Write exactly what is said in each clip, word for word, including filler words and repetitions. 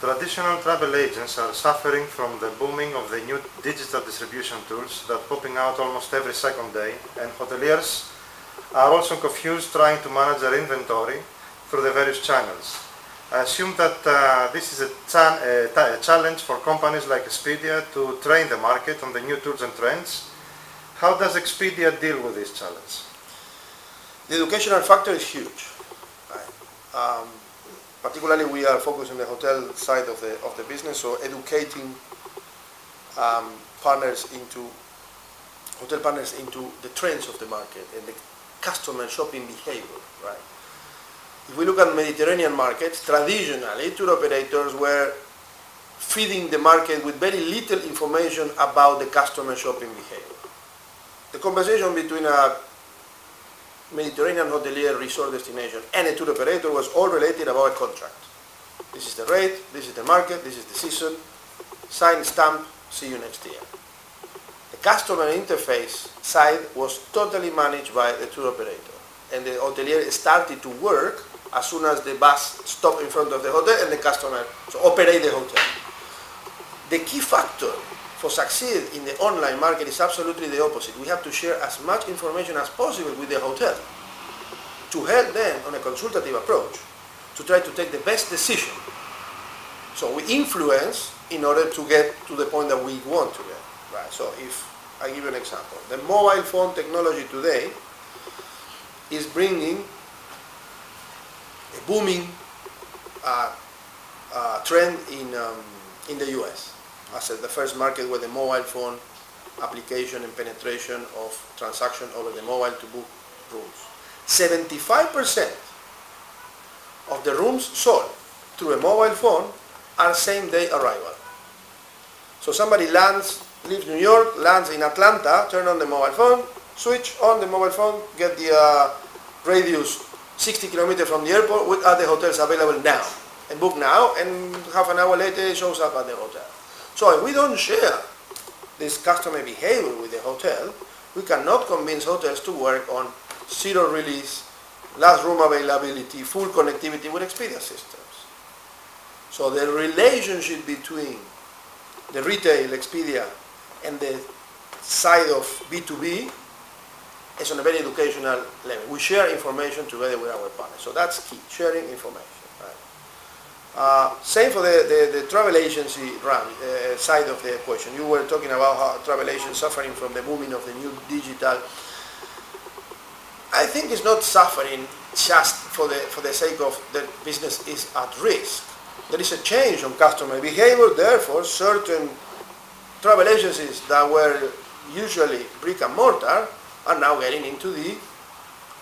Traditional travel agents are suffering from the booming of the new digital distribution tools that are popping out almost every second day, and hoteliers are also confused trying to manage their inventory through the various channels. I assume that uh, this is a, cha a, a challenge for companies like Expedia to train the market on the new tools and trends. How does Expedia deal with this challenge? The educational factor is huge. Right? Um, particularly we are focused on the hotel side of the, of the business, so educating um, partners into, hotel partners into the trends of the market and the customer shopping behavior. Right? If we look at Mediterranean markets, traditionally tour operators were feeding the market with very little information about the customer shopping behavior. The conversation between a Mediterranean hotelier resort destination and a tour operator was all related about a contract. This is the rate, this is the market, this is the season, sign, stamp, see you next year. The customer interface side was totally managed by the tour operator, and the hotelier started to work as soon as the bus stopped in front of the hotel and the customer so operate the hotel. The key factor for succeed in the online market is absolutely the opposite. We have to share as much information as possible with the hotel to help them on a consultative approach to try to take the best decision. So we influence in order to get to the point that we want to get. Right? So if I give you an example, the mobile phone technology today is bringing a booming uh, uh, trend in, um, in the U S as the first market where the mobile phone application and penetration of transaction over the mobile to book rooms. seventy-five percent of the rooms sold through a mobile phone are same-day arrival. So somebody lands, leaves New York, lands in Atlanta, turn on the mobile phone, switch on the mobile phone, get the uh, radius sixty kilometers from the airport, what are the hotels available now, and book now, and half an hour later it shows up at the hotel. So if we don't share this customer behavior with the hotel, we cannot convince hotels to work on zero release, last room availability, full connectivity with Expedia systems. So the relationship between the retail Expedia and the side of B two B is on a very educational level. We share information together with our partners. So that's key, sharing information. Right? Uh, same for the, the, the travel agency run, uh, side of the equation. You were talking about how travel agents suffering from the booming of the new digital. I think it's not suffering just for the, for the sake of the business is at risk. There is a change on customer behavior, therefore certain travel agencies that were usually brick and mortar are now getting into the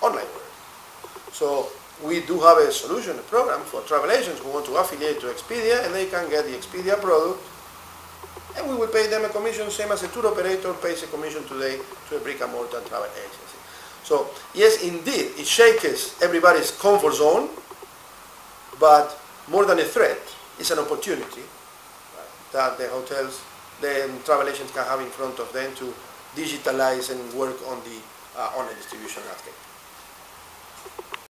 online world. So we do have a solution, a program for travel agents who want to affiliate to Expedia, and they can get the Expedia product, and we will pay them a commission, same as a tour operator pays a commission today to a brick and mortar travel agency. So yes, indeed, it shakes everybody's comfort zone, but more than a threat, it's an opportunity that the hotels, the travel agents can have in front of them to digitalize and work on the uh, online distribution landscape.